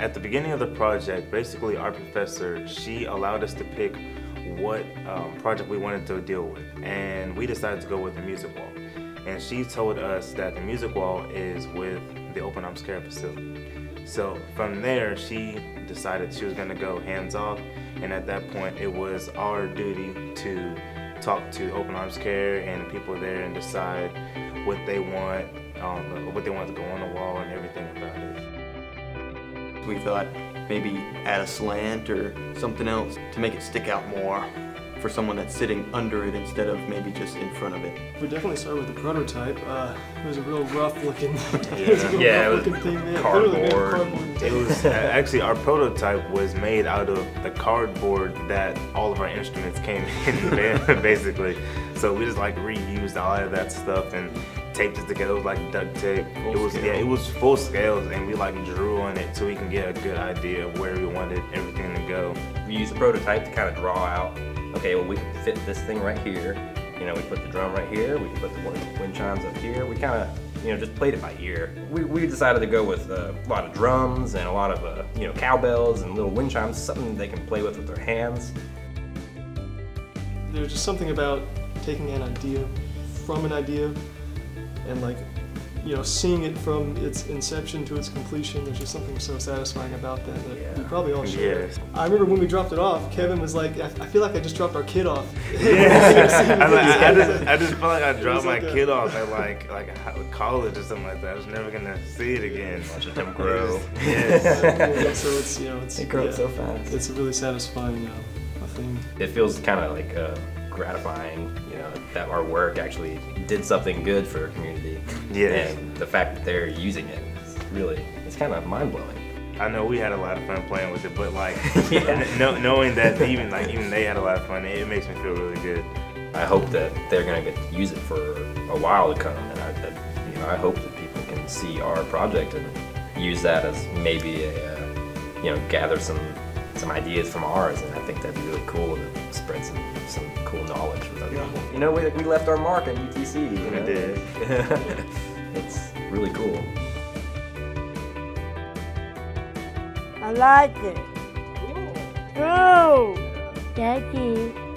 At the beginning of the project, basically our professor, she allowed us to pick what project we wanted to deal with, and we decided to go with the music wall. And she told us that the music wall is with the Open Arms Care facility. So from there, she decided she was going to go hands off, and at that point it was our duty to talk to Open Arms Care and the people there and decide what they want to go on the wall and everything about it. We thought maybe add a slant or something else to make it stick out more for someone that's sitting under it instead of maybe just in front of it. We definitely started with the prototype. It was a real rough looking, cardboard. It was actually, our prototype was made out of the cardboard that all of our instruments came in, basically. So we just like reused all of that stuff and taped it together with like duct tape. It was it was full scales, and we like drew on it so we can get a good idea of where we wanted everything to go. We used the prototype to kind of draw out, okay, well, we can fit this thing right here. You know, we put the drum right here, we can put the wind chimes up here. We kind of, you know, just played it by ear. We decided to go with a lot of drums and a lot of, you know, cowbells and little wind chimes, something they can play with their hands. There's just something about taking an idea from an idea and, like, you know, seeing it from its inception to its completion. There's just something so satisfying about that we probably all share. Yes. I remember when we dropped it off, Kevin was like, I feel like I just dropped our kid off. Yeah. I just felt like I dropped my kid off at like college or something like that. I was never gonna see it again. Watching him grow. Yes. So it's, you know, it grows so fast. It's a really satisfying thing. It feels kind of like gratifying, you know, that our work actually did something good for our community. Yes. And the fact that they're using it is really, it's kind of mind-blowing. I know we had a lot of fun playing with it, but like knowing that even they had a lot of fun, it makes me feel really good. I hope that they're going to get to use it for a while to come, and you know, I hope that people can see our project and use that as maybe a, you know, gather some ideas from ours, and I think that'd be really cool to spread some cool knowledge with other people. You know, we left our mark on UTC. You know? We did. It's really cool. I like it. Cool. Thank you.